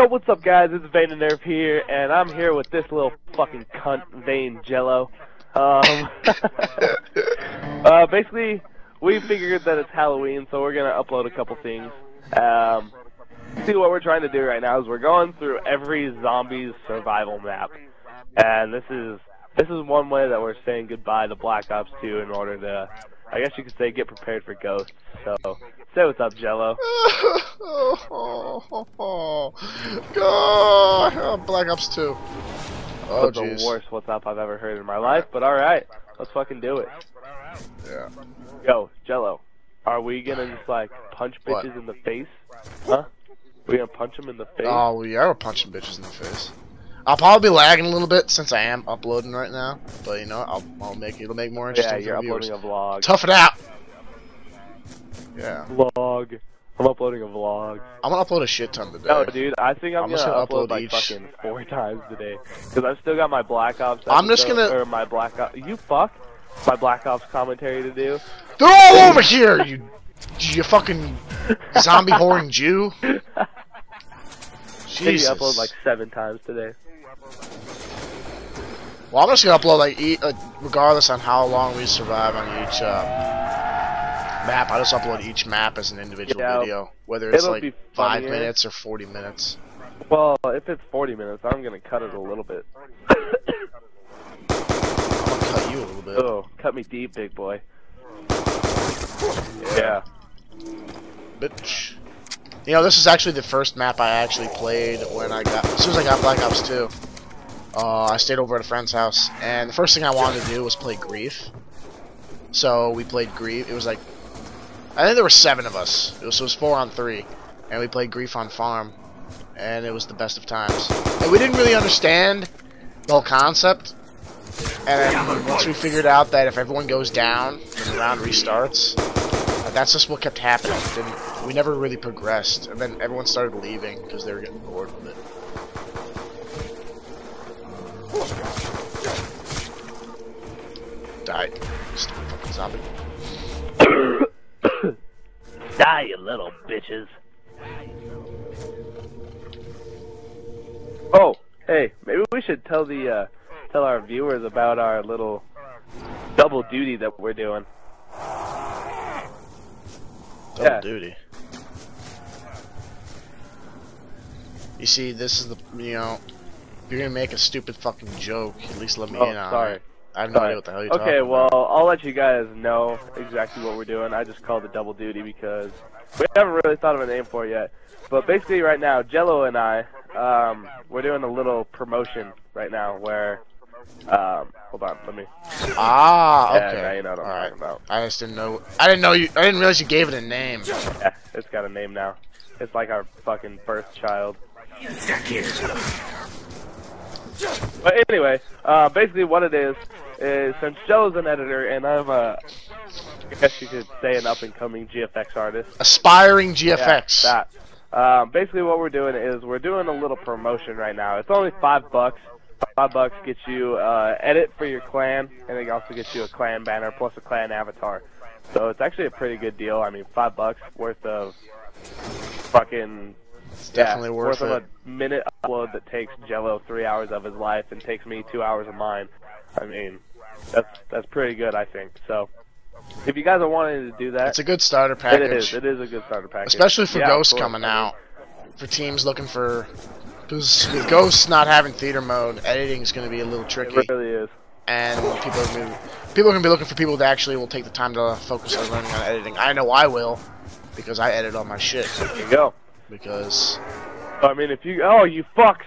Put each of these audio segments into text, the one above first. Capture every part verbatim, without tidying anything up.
Yo, what's up, guys? It's Vayn Unnerve here, and I'm here with this little fucking cunt, Vayn Jello. Um, uh, basically, we figured that it's Halloween, so we're gonna upload a couple things. Um, see, what we're trying to do right now is we're going through every zombie's survival map, and this is this is one way that we're saying goodbye to Black Ops two in order to, I guess you could say, get prepared for Ghosts. So, say what's up, Jello. God, Black Ops two. Oh, the worst what's up I've ever heard in my life, but alright, let's fucking do it. Yeah. Yo, Jello, are we gonna just, like, punch bitches what? in the face? Huh? We gonna punch them in the face? Oh, we are punching bitches in the face. I'll probably be lagging a little bit since I am uploading right now, but you know, I'll, I'll make it'll make more interesting. Yeah, you're uploading viewers. a vlog. Tough it out. Yeah. Vlog. I'm uploading a vlog. I'm gonna upload a shit ton today. No, dude, I think I'm, I'm gonna, just gonna upload, upload like each. fucking four times today, because I've still got my Black Ops. Episode, I'm just gonna or my Black Ops. You fuck. My Black Ops commentary to do. They're all over here. You, you fucking zombie whoring Jew. Jesus. I think you upload like seven times today. Well, I'm just gonna upload like e uh, regardless on how long we survive on each uh, map. I just upload each map as an individual you know, video, whether it's like five minutes or forty minutes. Well, if it's forty minutes, I'm gonna cut it a little bit. I'm gonna cut you a little bit. Oh, cut me deep, big boy. Yeah. Bitch. You know, this is actually the first map I actually played when I got, as soon as I got Black Ops two. Uh, I stayed over at a friend's house, and the first thing I wanted to do was play Grief. So we played Grief. It was like, I think there were seven of us. It was, it was four on three, and we played Grief on Farm, and it was the best of times. And we didn't really understand the whole concept, and then once we figured out that if everyone goes down, then the round restarts. That's just what kept happening. Didn't, we never really progressed, and then everyone started leaving because they were getting bored with it. Die, stupid fucking zombie. Die, you little bitches. Oh, hey, maybe we should tell the uh, tell our viewers about our little double duty that we're doing. Double yeah. duty. You see, this is the, you know, if you're gonna make a stupid fucking joke, at least let me oh, in on sorry. it. I have no sorry. idea what the hell you're okay, talking well, about. Okay, well, I'll let you guys know exactly what we're doing. I just called it Double Duty because we haven't really thought of a name for it yet. But basically right now, Jello and I, um, we're doing a little promotion right now where, um, hold on, let me. Ah, okay. Yeah, now you know what I'm All right. talking about. I just didn't know. I didn't know you. I didn't realize you gave it a name. Yeah, it's got a name now. It's like our fucking birth child. But anyway, uh, basically what it is is since Jello's an editor and I'm a, I guess you could say an up-and-coming G F X artist. Aspiring G F X. Yeah, that. Um, basically what we're doing is we're doing a little promotion right now. It's only five bucks. Five bucks gets you uh, edit for your clan, and it also gets you a clan banner plus a clan avatar. So it's actually a pretty good deal. I mean, five bucks worth of fucking it's yeah, definitely worth, worth of a minute upload that takes Jello three hours of his life and takes me two hours of mine. I mean, that's that's pretty good, I think. So if you guys are wanting to do that, it's a good starter package. It is. It is a good starter package, especially for yeah, Ghosts coming out. For teams looking for. Because with Ghosts not having theater mode, editing is going to be a little tricky. It really is. And people are going to be, people are going to be looking for people that actually will take the time to focus on learning on editing. I know I will, because I edit all my shit. There you go. Because. So, I mean, if you oh you fucks.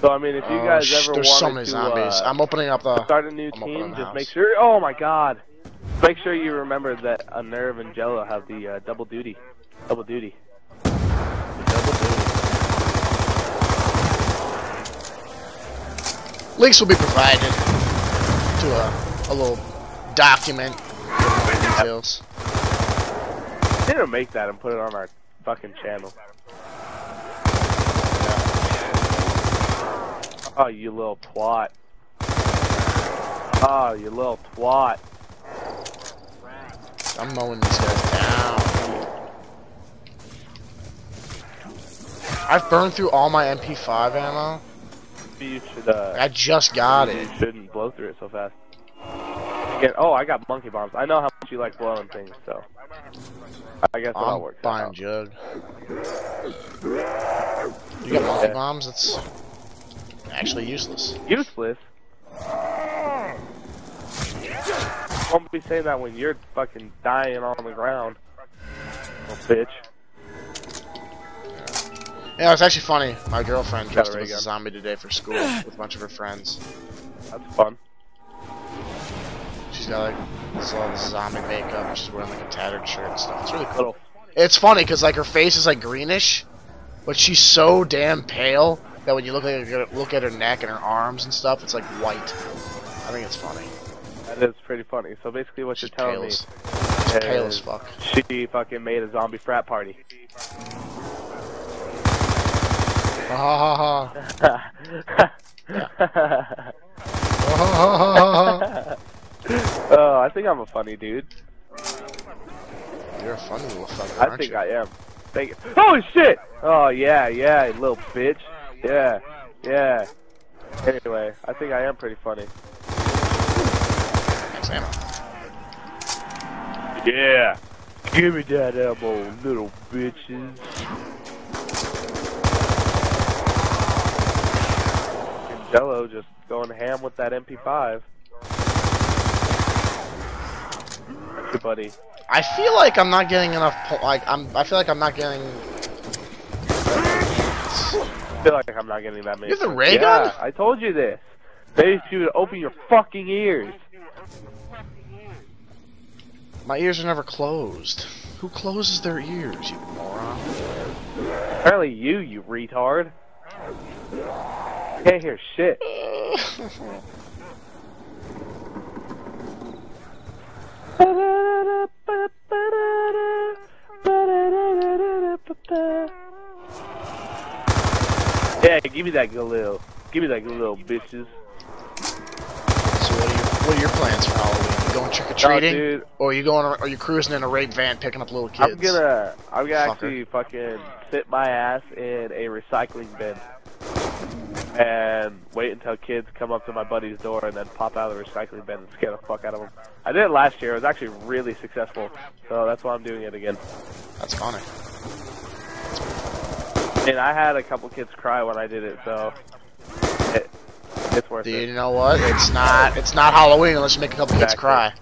So I mean, if you guys ever want to. There's so many zombies. Uh, I'm opening up the. Start a new I'm team. Just make sure. Oh my God. Make sure you remember that Unnerve and Jello have the uh, double duty. Double duty. Links will be provided to a, a little document with details. They're gonna make that and put it on our fucking channel. Oh, you little twat. Oh, you little twat. I'm mowing these guys down. I've burned through all my M P five ammo. You should, uh, I just got you it. You shouldn't blow through it so fast. Again, oh, I got monkey bombs. I know how much you like blowing things, so I guess I'll work. Buying jug. You got monkey yeah. bombs? That's actually useless. Useless? Won't be saying that when you're fucking dying on the ground, little bitch. Yeah, it's actually funny. My girlfriend dressed up as a zombie today for school with a bunch of her friends. That's fun. She's got like this little zombie makeup, and she's wearing like a tattered shirt and stuff. It's really cool. It's funny because like her face is like greenish, but she's so damn pale that when you look at her, look at her neck and her arms and stuff, it's like white. I think it's funny. That is pretty funny. So basically, what she's you're telling pale me as, she's pale as fuck. She fucking made a zombie frat party. Ha ha ha. Oh, I think I'm a funny dude. You're a funny little fucker, aren't I think you? I am. Thank you. Holy shit! Oh yeah, yeah, you little bitch. Yeah, yeah. Anyway, I think I am pretty funny. Thanks, ammo. Yeah. Give me that ammo, little bitches. Jello just going ham with that M P five. Good buddy. I feel like I'm not getting enough. Like I'm. I feel like I'm not getting. I feel like I'm not getting that many. You're the ray gun? Yeah, I told you this. Maybe if you would open your fucking ears. My ears are never closed. Who closes their ears, you moron? Apparently you, you retard. Can't hear shit. Yeah, give me that galil. Give me that galil, bitches. So what are, your, what are your plans for Halloween? You going trick or treating, no, or are you going? Are you cruising in a rape van picking up little kids? I'm gonna, I'm gonna Fucker. actually fucking sit my ass in a recycling bin. And wait until kids come up to my buddy's door and then pop out of the recycling bin and scare the fuck out of them. I did it last year. It was actually really successful. So that's why I'm doing it again. That's funny. And I had a couple kids cry when I did it, so it, it's worth Dude, it. You know what? It's not It's not Halloween unless you make a couple exactly. kids cry.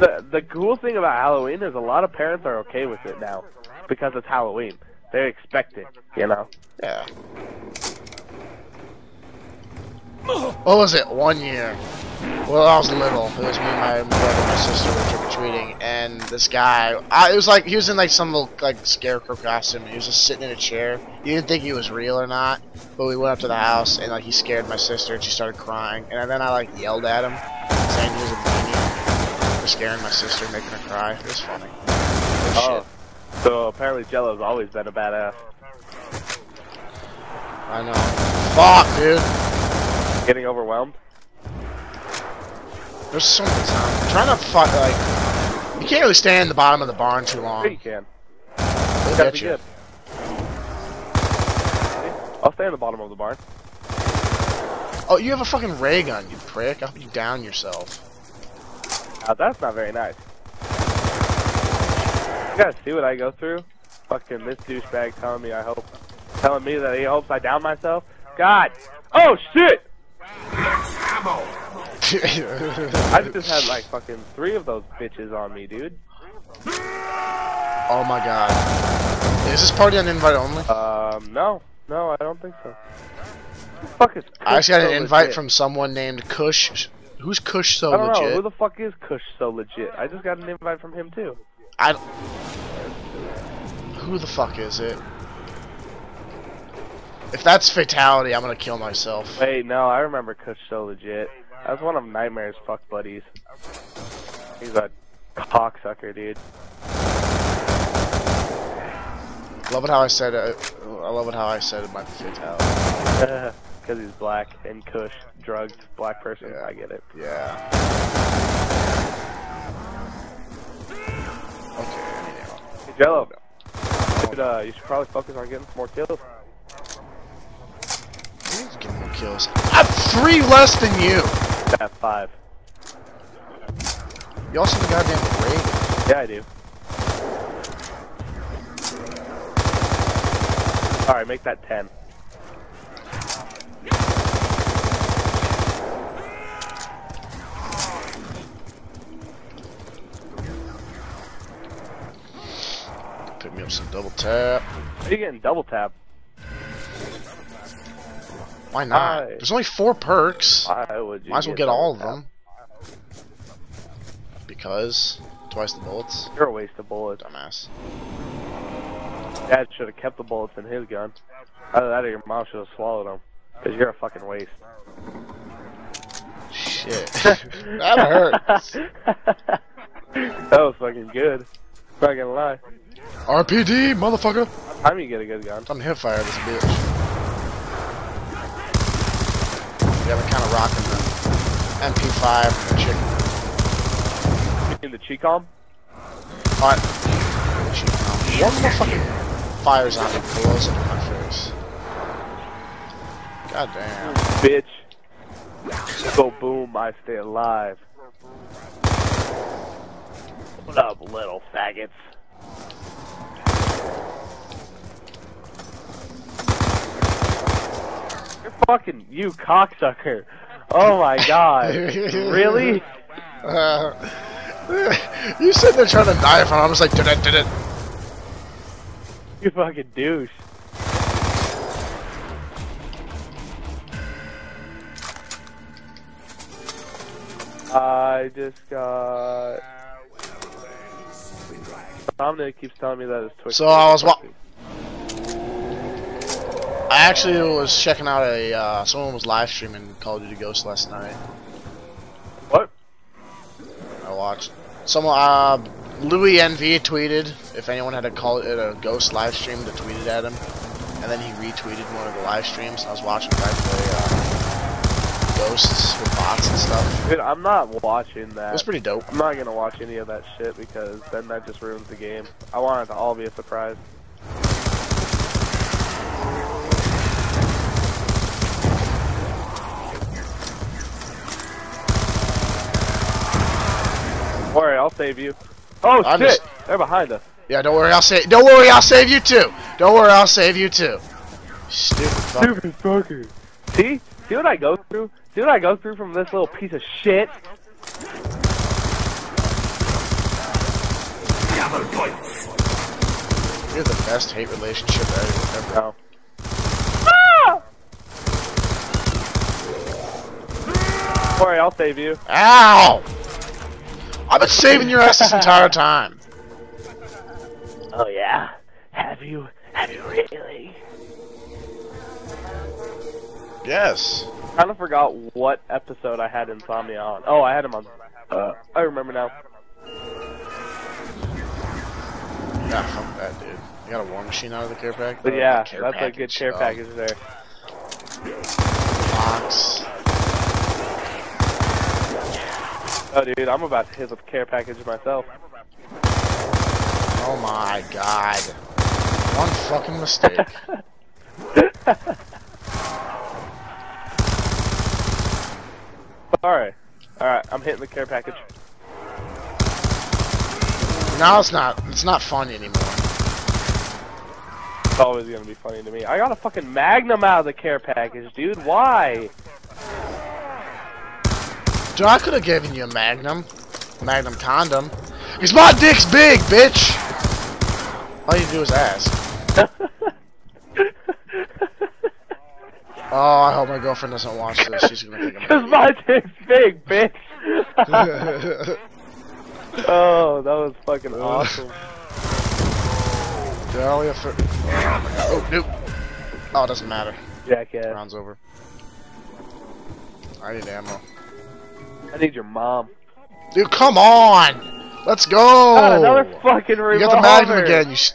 The, the cool thing about Halloween is a lot of parents are okay with it now because it's Halloween. They expect it, you know? Yeah. What was it? One year. Well, I was little. It was me, my brother, and my sister were trick-or-treating, and this guy, I, it was like, he was in like some little, like, scarecrow costume, and he was just sitting in a chair. You didn't think he was real or not, but we went up to the house, and like, he scared my sister, and she started crying, and then I like, yelled at him, saying he was a bunny for scaring my sister, making her cry. It was funny. It was oh. shit. So apparently Jello's always been a badass. I know. Fuck, dude. Getting overwhelmed. There's so many times. I'm trying to fuck like. You can't really stay in the bottom of the barn too long. Sure you can. They'll gotta be you. good. I'll stay in the bottom of the barn. Oh, you have a fucking ray gun, you prick! I'll help you down yourself. Now that's not very nice. You guys see what I go through? Fucking this douchebag telling me I hope, telling me that he hopes I down myself. God! Oh shit! I just had like fucking three of those bitches on me, dude. Oh my god! Is this party on invite only? Um, no, no, I don't think so. Who the fuck is Kush I just got so an invite legit? from someone named Kush. Who's Kush so legit? I don't legit? know. Who the fuck is Kush so legit? I just got an invite from him too. I don't... Who the fuck is it? If that's fatality, I'm gonna kill myself. Wait, no, I remember Kush so legit. That was one of Nightmare's fuck buddies. He's a cocksucker, dude. Love it how I said it. I love it how I said it might be fatality. Because he's black and Kush, drugged black person. Yeah. I get it. Yeah. Okay, Jello, should, uh, you should probably focus on getting some more kills. I need to get more kills. I'm three less than you! I have five. You also have a goddamn raid. Yeah, I do. Alright, make that ten. Pick me up some double tap. Are you getting double tap? Why not? Why? There's only four perks. Why would you? Might as well get all of them. Because twice the bullets. You're a waste of bullets. Dumbass. Dad should have kept the bullets in his gun. Either that or your mom should have swallowed them. Because you're a fucking waste. Shit. That hurts. That was fucking good. Not gonna lie. R P D, motherfucker! How do you get a good gun? I'm hip fire this bitch. Yeah, we're kinda rocking the M P five and the chicken. You mean the Cheecom? Alright. Cheecom. One more fucking fires on me, blows up in my face. God damn. Bitch. Go boom, I stay alive. What up, little faggots? You're fucking, you cocksucker. Oh my god. Really? Uh, you sit there trying to die from, I'm just like, did it, did it. You fucking douche. I just got... Dominic keeps telling me that it's Twitch. So I was watching. I actually was checking out a, uh, someone was live streaming Call of Duty Ghosts last night. What? I watched. Someone, uh... LouieNV tweeted if anyone had a call it a ghost live stream to tweet it at him, and then he retweeted one of the live streams. I was watching guys play uh, ghosts with bots and stuff. Dude, I'm not watching that. It was pretty dope. I'm not gonna watch any of that shit because then that just ruins the game. I want it to all be a surprise. Don't worry, I'll save you. Oh I'm shit! Just... They're behind us. Yeah, don't worry, I'll save. Don't worry, I'll save you too. Don't worry, I'll save you too. Stupid fucker. Stupid fucker. See? See what I go through? See what I go through from this little piece of shit? Double points. You're the best hate relationship I've ever. No. Ah! Don't worry, I'll save you. Ow! I've been saving your ass this entire time. Oh yeah, have you? Have you really? Yes. I kind of forgot what episode I had Insomnia on. Oh, I had him on. Uh, I remember now. Yeah, fuck that dude. You got a war machine out of the care pack? But yeah, that's a good care package there. Box. Oh dude, I'm about to hit up care package myself. Oh my god. One fucking mistake. Alright. Alright, I'm hitting the care package. No, it's not. It's not funny anymore. It's always gonna be funny to me. I got a fucking Magnum out of the care package, dude. Why? Dude, I could have given you a Magnum. Magnum condom. Because my dick's big, bitch! All you do is ask. Oh, I hope my girlfriend doesn't watch this. She's gonna think I'm because my dick's big, bitch! Oh, that was fucking awesome. Dude, I only have thirty. Oh, nope. Oh, it doesn't matter. Jackass. Round's over. I need ammo. I need your mom. Dude, come on! Let's go! God, another fucking revolver! You got the Magnum again, you sh-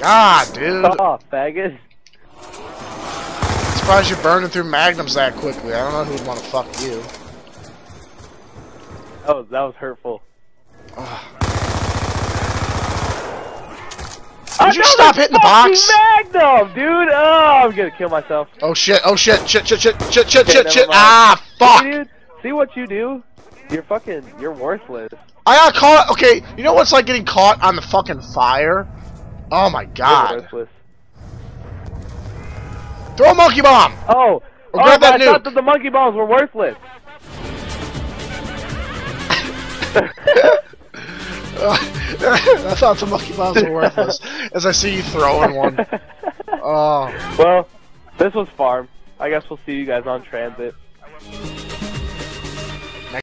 God, dude! Stop, faggot! I'm surprised you're burning through Magnums that quickly. I don't know who'd want to fuck you. That was, that was hurtful. Ugh. Would you stop hitting the box? Magnum, dude! Oh, I'm gonna kill myself. Oh shit, oh shit, shit, shit, shit, shit, shit, shit, shit. Ah, fuck! See, dude, see what you do? You're fucking, you're worthless. I got caught, okay, you know what's like getting caught on the fucking fire? Oh my god. Throw a monkey bomb! Oh, oh grab that I nuke. Thought that the monkey bombs were worthless. I thought the monkey bombs were worthless as I see you throwing one. Oh. Well, this was Farm. I guess we'll see you guys on Transit.